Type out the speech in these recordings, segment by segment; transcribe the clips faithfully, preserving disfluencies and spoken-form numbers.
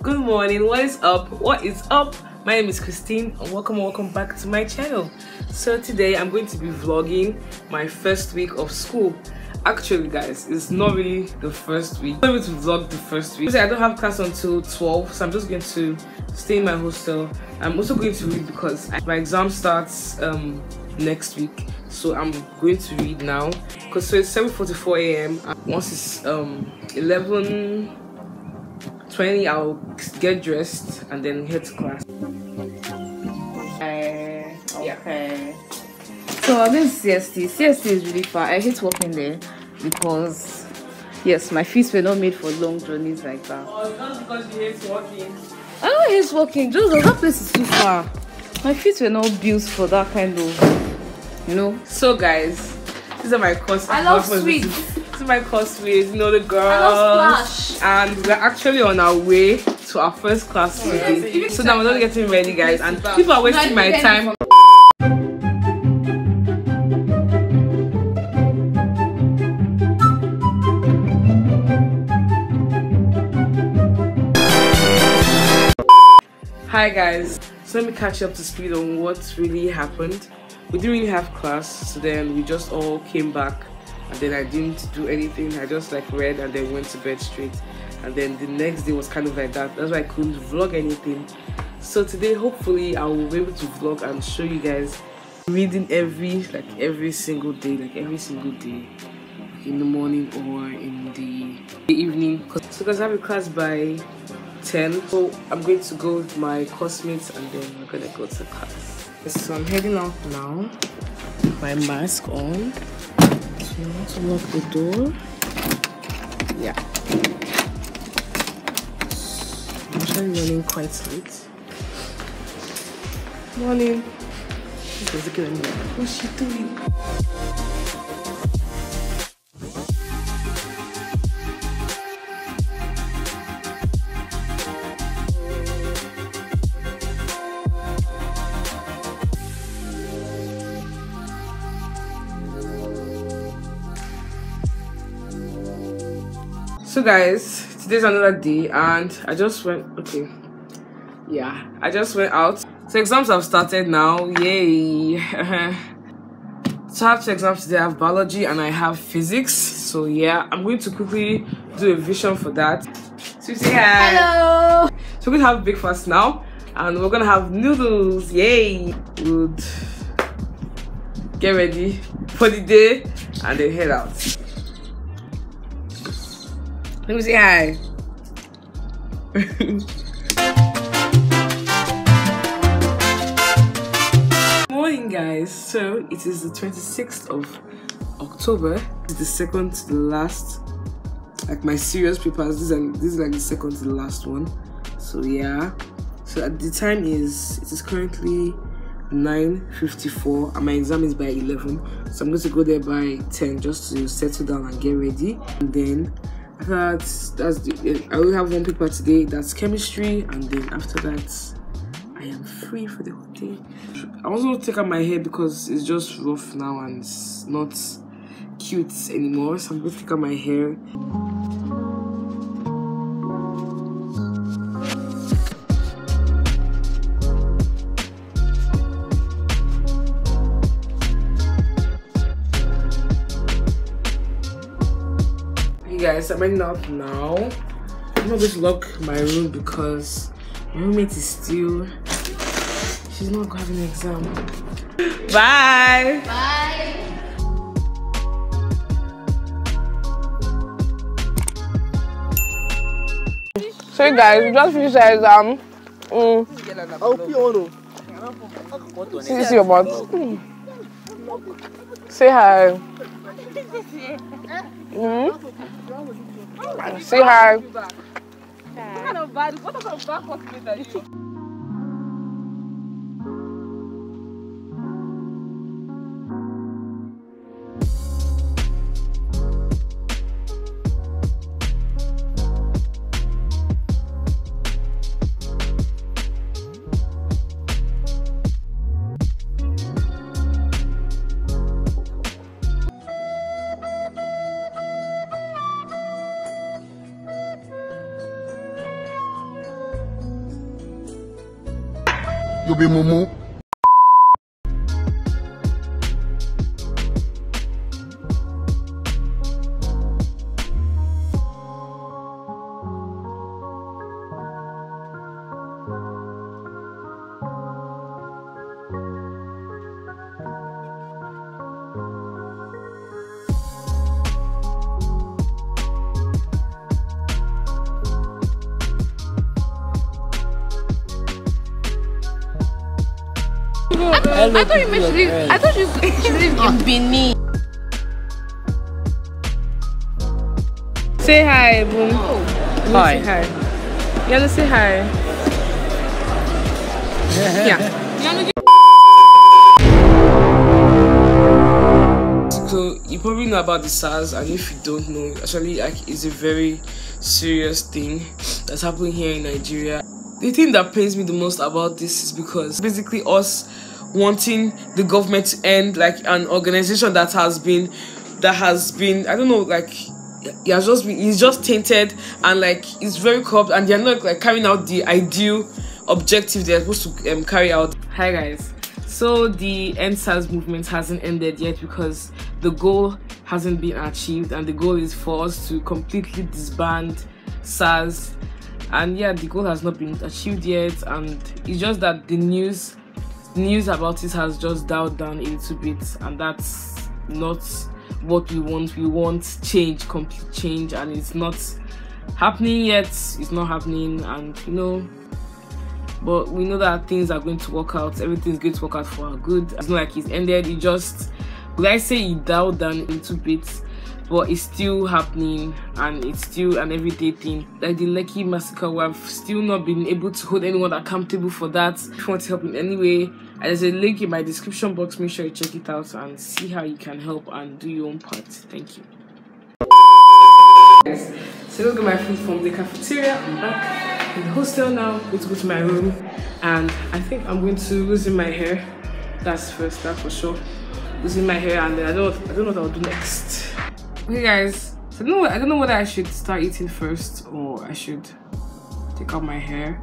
Good morning, what is up? What is up? My name is Christine and welcome and welcome back to my channel. So today I'm going to be vlogging my first week of school. Actually guys, it's not really the first week. I'm going to vlog the first week. I don't have class until twelve, so I'm just going to stay in my hostel. I'm also going to read because my exam starts um, next week. So I'm going to read now. Because so it's seven forty-four A M Once it's um, eleven twenty, I'll get dressed and then head to class. Okay, okay. So I'm going to C S T. C S T is really far. I hate walking there because, yes, my feet were not made for long journeys like that. Oh, it's not because you hate walking. I don't hate walking, just that place is too far. My feet were not built for that kind of, you know. So guys, these are my course. I love sweets. My course with you know the girls, and we're actually on our way to our first class oh, today. Yeah, so so now we're not getting ready, guys, and people are wasting my time. Hi guys, so let me catch up to speed on what really happened. We didn't really have class, so then we just all came back. And then I didn't do anything. I just like read and then went to bed straight. And then the next day was kind of like that. That's why I couldn't vlog anything. So today, hopefully, I will be able to vlog and show you guys reading every like every single day, like every single day, like in the morning or in the evening. So guys, I have a class by ten. So I'm going to go with my classmates and then we're gonna go to class. So I'm heading out now. With my mask on. You want to lock the door? Yeah. I'm actually running quite late. Morning. She's just looking at me like, what's she doing? So guys, today's another day and I just went okay yeah I just went out. So exams have started now, yay. So I have two exams today. I have biology and I have physics, so yeah, I'm going to quickly do a revision for that. So say hi. Hello. So we're gonna have breakfast now and we're gonna have noodles, yay. We'll get ready for the day and then head out. Let me say hi. Morning guys, so it is the twenty-sixth of October. It's the second to the last, like my serious papers, this is, this is like the second to the last one. So yeah, so at the time is, it is currently nine fifty-four and my exam is by eleven. So I'm going to go there by ten just to settle down and get ready. And then That's that's the I will have one paper today, that's chemistry, and then after that I am free for the whole day. I also want to take out my hair because it's just rough now and it's not cute anymore, so I'm going to take out my hair. Guys, I'm ending up now. I'm not going to lock my room because my roommate is still, she's not having an exam. Bye. Bye. So guys, we just finished our exam. Mm. See, see your mouth. Mm. Say hi. Mm-hmm. Say hi. you be mumu. I, I thought you meant Sharif. I thought you Sharif been me. Say hi, Boom. Oh. Hi. Say hi. Yeah, let's say hi. Yeah. So you probably know about the SARS, and if you don't know, actually, like, it's a very serious thing that's happening here in Nigeria. The thing that pains me the most about this is because basically us wanting the government to end like an organization that has been that has been I don't know, like it has just been it's just tainted and like it's very corrupt, and they're not like carrying out the ideal objective they're supposed to um, carry out. Hi guys, so the End SARS movement hasn't ended yet because the goal hasn't been achieved, and the goal is for us to completely disband SARS. And yeah, the goal has not been achieved yet, and it's just that the news news about it has just dialed down a little bit, and that's not what we want. We want change, complete change, and it's not happening yet. It's not happening, and you know, but we know that things are going to work out. Everything's going to work out for our good. It's not like it's ended. It just, like I say, it dialed down a little bit. But it's still happening, and it's still an everyday thing. Like the Lekki massacre, we have still not been able to hold anyone accountable for that. If you want to help in any way, there's a link in my description box. Make sure you check it out and see how you can help and do your own part. Thank you. So I'll get my food from the cafeteria. I'm back in the hostel now. I'm going to go to my room, and I think I'm going to loosen my hair. That's first, that's for sure. Loosen my hair, and then I don't, I don't know what I'll do next. Okay guys, so I don't know, I don't know whether I should start eating first or I should take out my hair.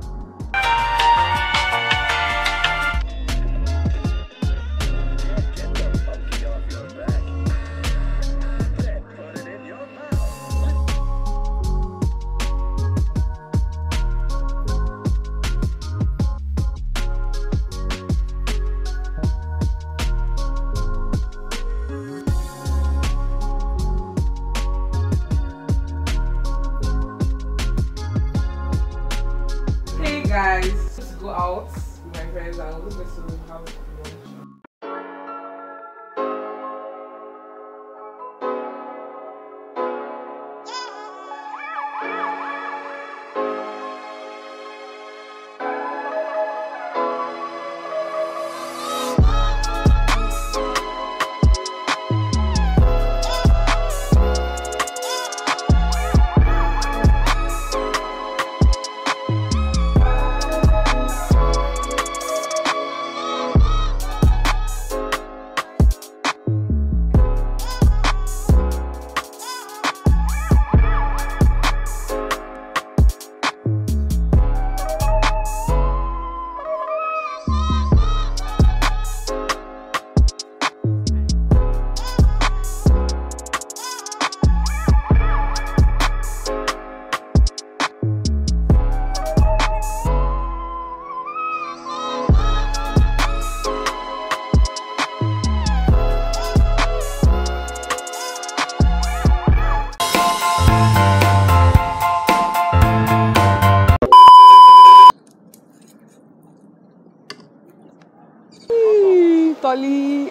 Guys, just go out with my friends and we'll go to have lunch.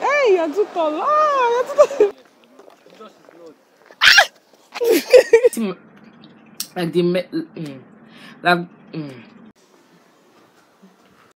Hey, you're too tall. Ah, you're too tall. Ah! Like the me- mm. Like mm.